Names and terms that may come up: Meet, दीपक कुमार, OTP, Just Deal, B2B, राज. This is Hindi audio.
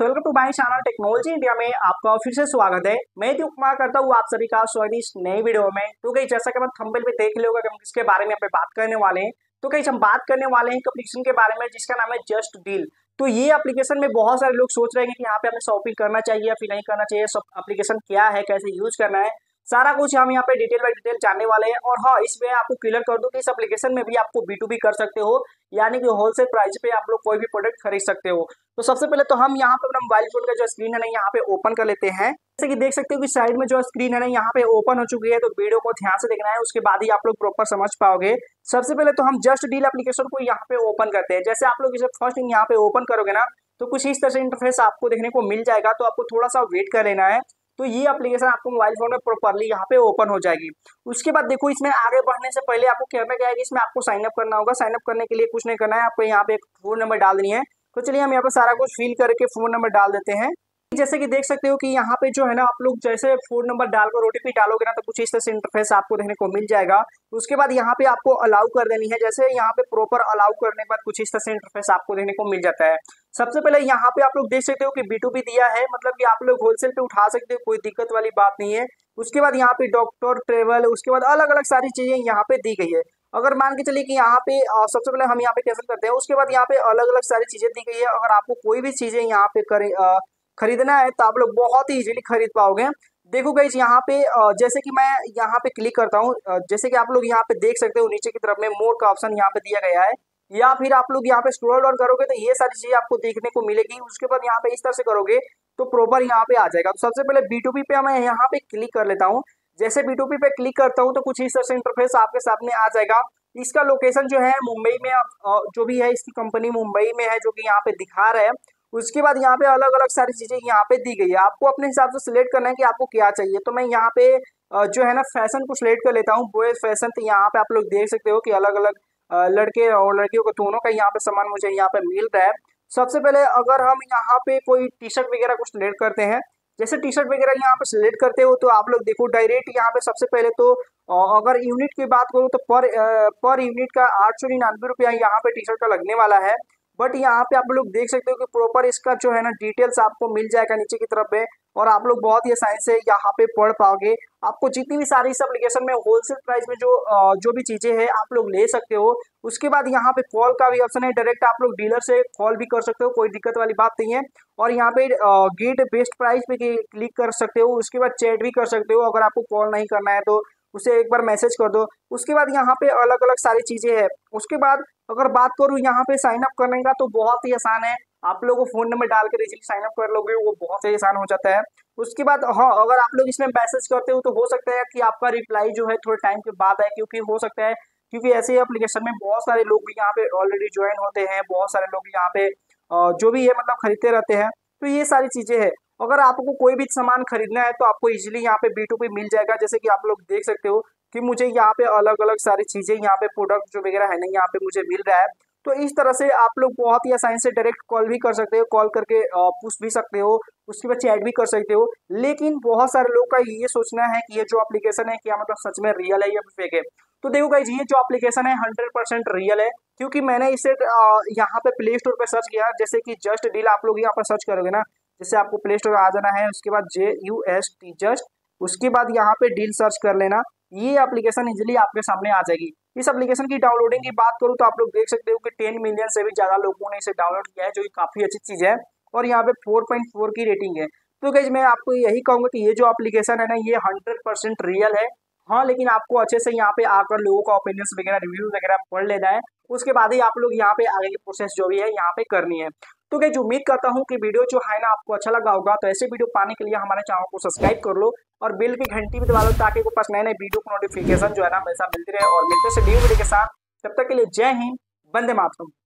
Welcome to my channel technology India में आपका फिर से स्वागत है। मैं दीपक कुमार करता हूँ आप सभी का स्वागत इस नए वीडियो में। तो कहीं जैसा कि आप थंबनेल पे देख लिया होगा कि हम इसके बारे में बात करने वाले हैं। तो कहीं हम बात करने वाले हैं एक एप्लीकेशन के बारे में जिसका नाम है जस्ट डील। तो ये एप्लीकेशन में बहुत सारे लोग सोच रहे हैं कि यहाँ पे हमें शॉपिंग करना चाहिए या फिर नहीं करना चाहिए, एप्लीकेशन क्या है, कैसे यूज करना है, सारा कुछ हम यहाँ पे डिटेल बाय डिटेल जानने वाले हैं। और हाँ, इसमें आपको क्लियर कर दूं कि इस एप्लीकेशन में भी आपको B2B कर सकते हो, यानी कि होलसेल प्राइस पे आप लोग कोई भी प्रोडक्ट खरीद सकते हो। तो सबसे पहले तो हम यहाँ पे अपना मोबाइल फोन का जो स्क्रीन है ना यहाँ पे ओपन कर लेते हैं। जैसे कि देख सकते हो कि साइड में जो स्क्रीन है ना यहाँ पे ओपन हो चुकी है। तो वीडियो को ध्यान से देखना है, उसके बाद ही आप लोग प्रॉपर समझ पाओगे। सबसे पहले तो हम जस्ट डील एप्लीकेशन को यहाँ पे ओपन करते हैं। जैसे आप लोग इसे फर्स्ट यहाँ पे ओपन करोगे ना तो कुछ इस तरह से इंटरफेस आपको देखने को मिल जाएगा। तो आपको थोड़ा सा वेट कर लेना है, तो ये एप्लीकेशन आपको मोबाइल फोन में प्रॉपरली यहाँ पे ओपन हो जाएगी। उसके बाद देखो, इसमें आगे बढ़ने से पहले आपको कहना क्या है कि इसमें आपको साइनअप करना होगा। साइनअप करने के लिए कुछ नहीं करना है, आपको यहाँ पे एक फोन नंबर डाल देनी है। तो चलिए हम यहाँ पे सारा कुछ फिल करके फोन नंबर डाल देते हैं। जैसे कि देख सकते हो कि यहाँ पे जो है ना आप लोग जैसे फोन नंबर डालकर OTP डालोगे ना तो कुछ इस तरह से इंटरफेस आपको देखने को मिल जाएगा। उसके बाद यहाँ पे आपको अलाउ कर देनी है। जैसे यहाँ पे प्रॉपर अलाउ करने के बाद कुछ इस तरह से इंटरफेस आपको देखने को मिल जाता है। सबसे पहले यहाँ पे आप लोग देख सकते हो कि B2B दिया है, मतलब कि आप लोग होलसेल पे उठा सकते हो, कोई दिक्कत वाली बात नहीं है। उसके बाद यहाँ पे डॉक्टर, ट्रेवल, उसके बाद अलग अलग सारी चीजें यहाँ पे दी गई है। अगर मान के चलिए कि यहाँ पे सबसे पहले हम यहाँ पे कैंसिल करते हैं। उसके बाद यहाँ पे अलग अलग सारी चीजें दी गई है। अगर आपको कोई भी चीजें यहाँ पे खरीदना है तो आप लोग बहुत ही इजीली खरीद पाओगे। देखो गाइस, यहाँ पे जैसे कि मैं यहाँ पे क्लिक करता हूँ, जैसे कि आप लोग यहाँ पे देख सकते हो नीचे की तरफ में मोर का ऑप्शन यहाँ पे दिया गया है, या फिर आप लोग यहाँ पे स्क्रॉल डाउन करोगे तो ये सारी चीजें आपको देखने को मिलेगी। उसके बाद यहाँ पे इस तरह से करोगे तो प्रॉपर यहाँ पे आ जाएगा। तो सबसे पहले B2B पे मैं यहाँ पे क्लिक कर लेता हूँ। जैसे B2B पे क्लिक करता हूँ तो कुछ इस तरह से इंटरफेस आपके सामने आ जाएगा। इसका लोकेशन जो है मुंबई में जो भी है, इसकी कंपनी मुंबई में है जो कि यहाँ पे दिखा रहा है। उसके बाद यहाँ पे अलग अलग सारी चीजें यहाँ पे दी गई है। आपको अपने हिसाब से सिलेक्ट करना है कि आपको क्या चाहिए। तो मैं यहाँ पे जो है ना फैशन को सिलेक्ट कर लेता हूँ, बॉयज फैशन। तो यहाँ पे आप लोग देख सकते हो कि अलग अलग लड़के और लड़कियों को दोनों का यहाँ पे सामान मुझे यहाँ पे मिल रहा है। सबसे पहले अगर हम यहाँ पे कोई टी शर्ट वगैरह को सिलेक्ट करते हैं, जैसे टी शर्ट वगैरह यहाँ पे सिलेक्ट करते हो तो आप लोग देखो डायरेक्ट यहाँ पे सबसे पहले तो अगर यूनिट की बात करूँ तो पर यूनिट का 899 रुपया यहाँ पे टी शर्ट का लगने वाला है। बट यहाँ पे आप लोग देख सकते हो कि प्रॉपर इसका जो है ना डिटेल्स आपको मिल जाएगा नीचे की तरफ पे, और आप लोग बहुत ही आसानी से यहाँ पे पढ़ पाओगे। आपको जितनी भी सारी इस एप्लीकेशन में होलसेल प्राइस में जो भी चीजें हैं आप लोग ले सकते हो। उसके बाद यहाँ पे कॉल का भी ऑप्शन है, डायरेक्ट आप लोग डीलर से कॉल भी कर सकते हो, कोई दिक्कत वाली बात नहीं है। और यहाँ पे गेट बेस्ट प्राइस पे क्लिक कर सकते हो। उसके बाद चैट भी कर सकते हो, अगर आपको कॉल नहीं करना है तो उसे एक बार मैसेज कर दो। उसके बाद यहाँ पे अलग अलग सारी चीजें हैं। उसके बाद अगर बात करूँ यहाँ पे साइन अप करने का तो बहुत ही आसान है, आप लोगों को फोन नंबर डालकर इजीली साइन अप कर लोगे, वो बहुत ही आसान हो जाता है। उसके बाद हाँ, अगर आप लोग इसमें मैसेज करते हो तो हो सकता है कि आपका रिप्लाई जो है थोड़े टाइम के बाद आए, क्योंकि हो सकता है क्योंकि ऐसे एप्लीकेशन में बहुत सारे लोग भी यहाँ पे ऑलरेडी ज्वाइन होते हैं, बहुत सारे लोग यहाँ पे जो भी है मतलब खरीदते रहते हैं। तो ये सारी चीजें हैं। अगर आपको कोई भी सामान खरीदना है तो आपको इजीली यहाँ पे B2B मिल जाएगा। जैसे कि आप लोग देख सकते हो कि मुझे यहाँ पे अलग अलग सारी चीजें यहाँ पे प्रोडक्ट जो वगैरह है ना यहाँ पे मुझे मिल रहा है। तो इस तरह से आप लोग बहुत ही आसानी से डायरेक्ट कॉल भी कर सकते हो, कॉल करके पूछ भी सकते हो, उसके बाद चैट भी कर सकते हो। लेकिन बहुत सारे लोग का ये सोचना है कि ये जो एप्लीकेशन है क्या मतलब सच में रियल है या फेक है। तो देखो गाइस, ये जो एप्लीकेशन है 100% रियल है, क्योंकि मैंने इसे यहाँ पे प्ले स्टोर पर सर्च किया। जैसे कि जस्ट डील आप लोग यहाँ पर सर्च करोगे ना, जैसे आपको प्ले स्टोर आ जाना है, उसके बाद JUST जस्ट, उसके बाद यहाँ पे डील सर्च कर लेना, ये एप्लीकेशन इजीली आपके सामने आ जाएगी। इस एप्लीकेशन की डाउनलोडिंग की बात करूँ तो आप लोग देख सकते हो कि 10 मिलियन से भी ज्यादा लोगों ने इसे डाउनलोड किया है, जो कि काफी अच्छी चीज है। और यहाँ पे 4.4 की रेटिंग है। तो गाइस, मैं आपको यही कहूंगा कि ये जो एप्लीकेशन है ना ये 100% रियल है। हाँ, लेकिन आपको अच्छे से यहाँ पे आकर लोगों का ओपिनियंस वगैरह, रिव्यू वगैरह पढ़ लेना है, उसके बाद ही आप लोग यहाँ पे आगे की प्रोसेस जो भी है यहाँ पे करनी है। तो गाइस, उम्मीद करता हूँ कि वीडियो जो है ना आपको अच्छा लगा होगा। तो ऐसे वीडियो पाने के लिए हमारे चैनल को सब्सक्राइब कर लो और बेल की घंटी भी दबा लो, ताकि आपको पास नए नए वीडियो को नोटिफिकेशन जो है ना हमेशा मिलती रहे। और मिलते से न्यू वीडियो के साथ, तब तक के लिए जय हिंद, वंदे मातरम।